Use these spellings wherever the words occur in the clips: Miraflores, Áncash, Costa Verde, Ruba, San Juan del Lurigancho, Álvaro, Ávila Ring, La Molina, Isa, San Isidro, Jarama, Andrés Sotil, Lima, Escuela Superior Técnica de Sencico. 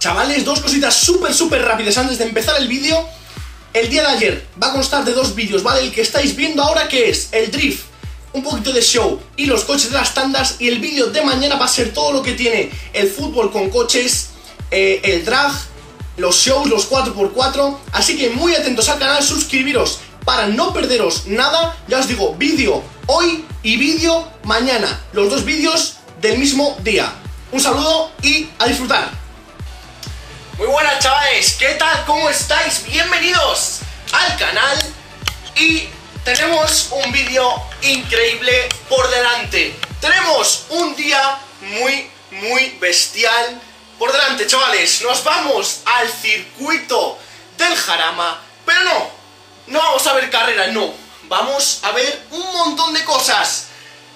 Chavales, dos cositas súper rápidas antes de empezar el vídeo. El día de ayer va a constar de dos vídeos, ¿vale? El que estáis viendo ahora, que es el drift, un poquito de show y los coches de las tandas. Y el vídeo de mañana va a ser todo lo que tiene el fútbol con coches, el drag, los shows, los 4x4. Así que muy atentos al canal, suscribiros para no perderos nada. Ya os digo, vídeo hoy y vídeo mañana, los dos vídeos del mismo día. Un saludo y a disfrutar. Muy buenas, chavales, ¿qué tal? ¿Cómo estáis? Bienvenidos al canal. Y tenemos un vídeo increíble por delante. Tenemos un día muy bestial por delante, chavales. Nos vamos al circuito del Jarama, pero no vamos a ver carrera, no. Vamos a ver un montón de cosas.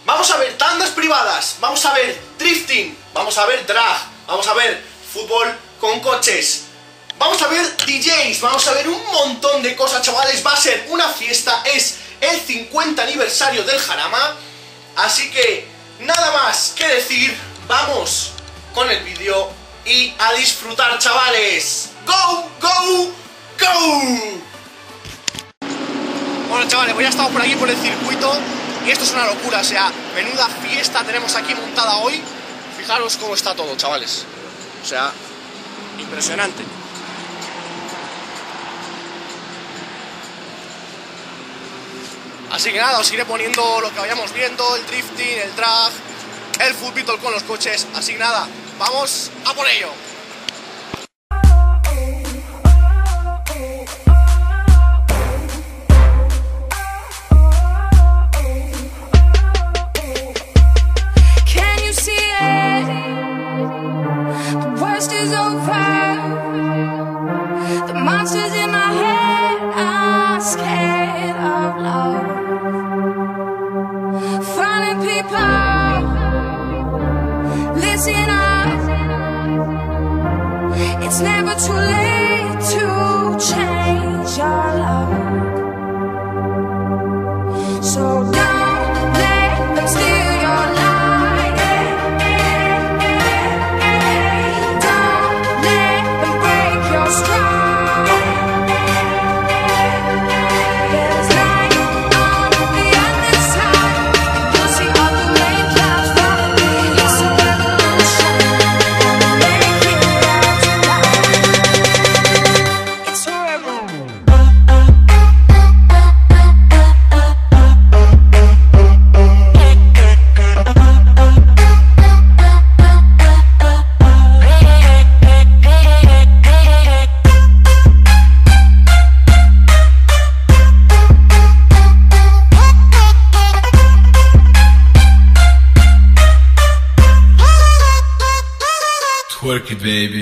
Vamos a ver tandas privadas, vamos a ver drifting, vamos a ver drag, vamos a ver fútbol con coches, vamos a ver DJs, vamos a ver un montón de cosas, chavales. Va a ser una fiesta, es el 50 aniversario del Jarama. Así que nada más que decir, vamos con el vídeo y a disfrutar, chavales. ¡Go, go, go! Bueno, chavales, pues ya estamos por aquí, por el circuito. Y esto es una locura, o sea, menuda fiesta tenemos aquí montada hoy. Fijaros cómo está todo, chavales. O sea, impresionante. Así que nada, os iré poniendo lo que vayamos viendo, el drifting, el drag, el fútbol con los coches. Así que nada, vamos a por ello. It's never too late to change your love. So don't let them steal. Work it, baby.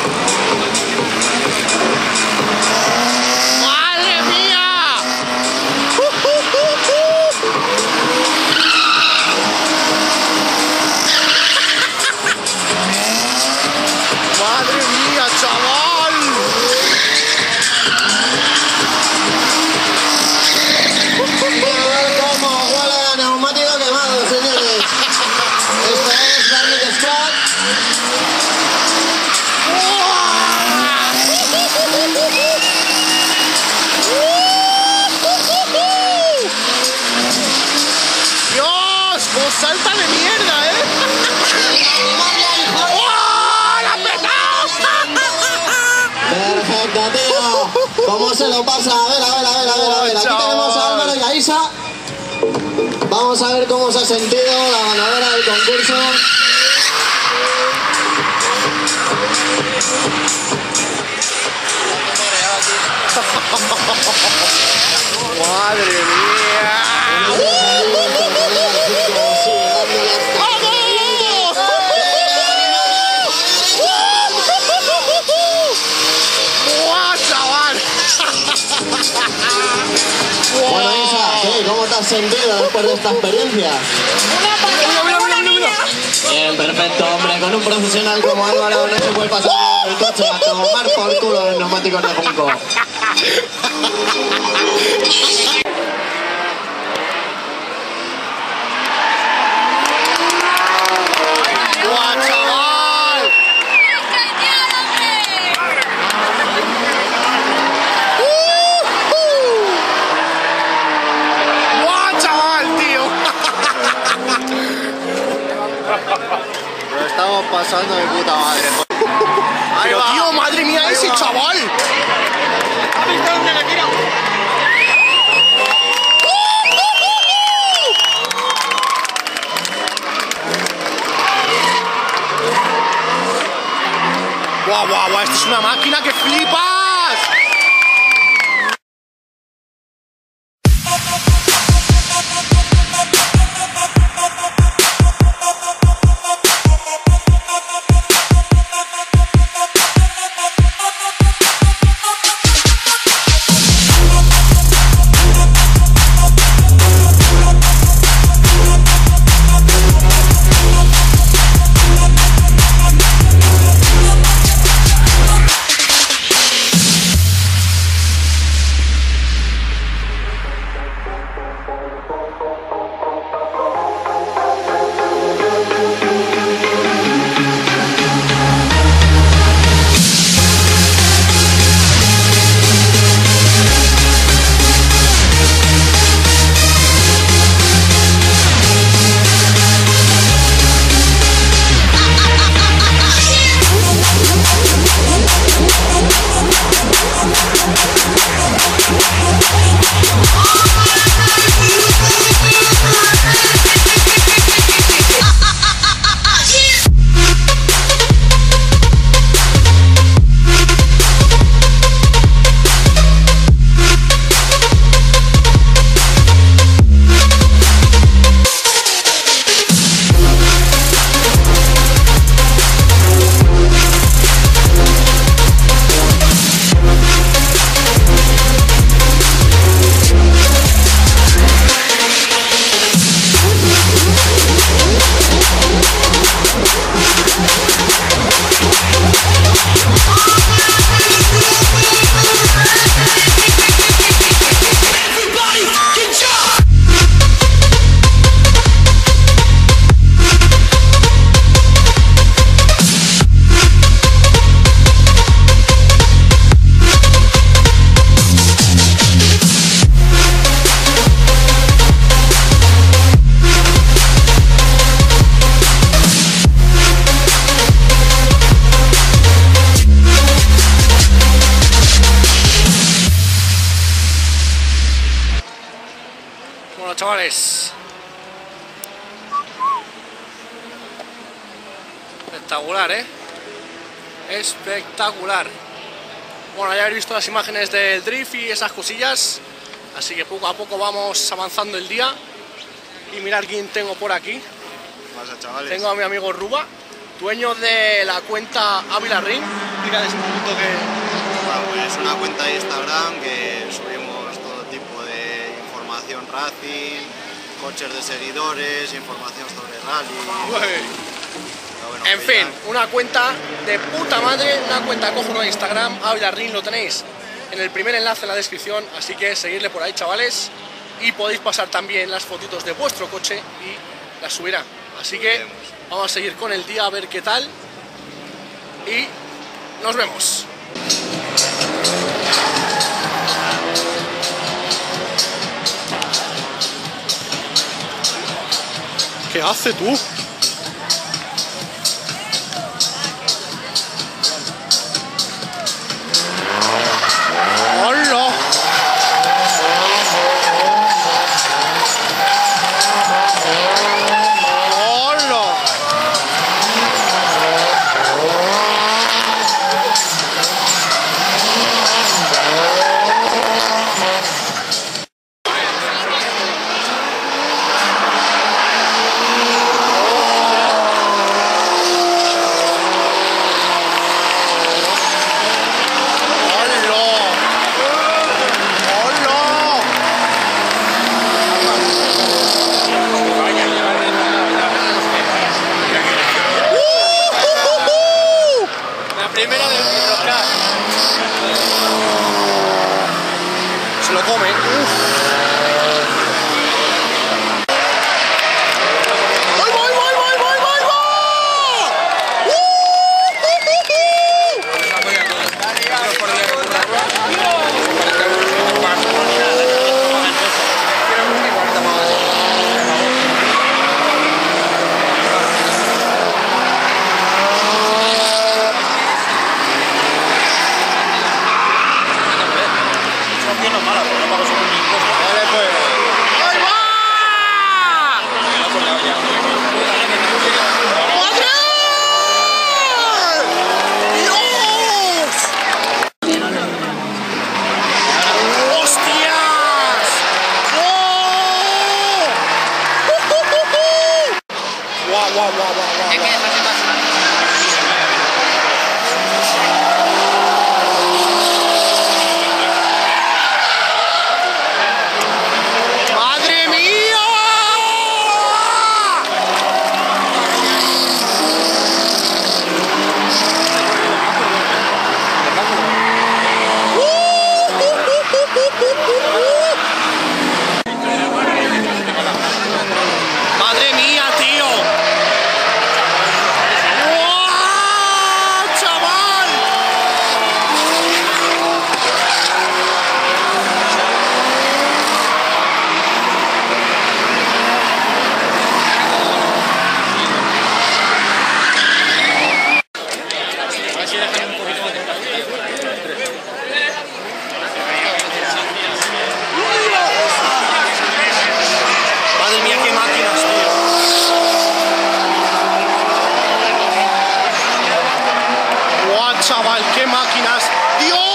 ¡Madre mía! salta de mierda, ¿eh? ¡Oh, la petao! Perfecto, tío. ¿Cómo se lo pasa? A ver. Aquí tenemos a Álvaro y a Isa. Vamos a ver cómo se ha sentido la ganadora del concurso. ¡Madre mía! Bueno, Isa, ¿cómo te has sentido después de esta experiencia? ¡Una! Bien, perfecto, hombre. Con un profesional como Álvaro no se puede pasar el coche a tomar por culo los neumáticos de junco. Estamos pasando de puta madre. Ahí va. Tío, madre mía, ahí ese va. Chaval. ¿Has visto dónde la tira? Guau, esta es una máquina que flipa. Chavales, espectacular, espectacular. Bueno, ya habéis visto las imágenes del drift y esas cosillas, así que poco a poco vamos avanzando el día. Y mirar quién tengo por aquí. Pasa, chavales. Tengo a mi amigo Ruba, dueño de la cuenta Ávila Ring. Dígales un poquito que... Bueno, pues una cuenta de Instagram que subimos racing, coches de seguidores, información sobre rally. Bueno, en fin, una cuenta de puta madre, una cuenta cojonuda de Instagram, Ávila Ring, lo tenéis en el primer enlace en la descripción, así que seguidle por ahí, chavales, y podéis pasar también las fotitos de vuestro coche y las subirá. Así que vamos a seguir con el día a ver qué tal y nos vemos. ferraste tú. Chaval, qué máquinas, Dios.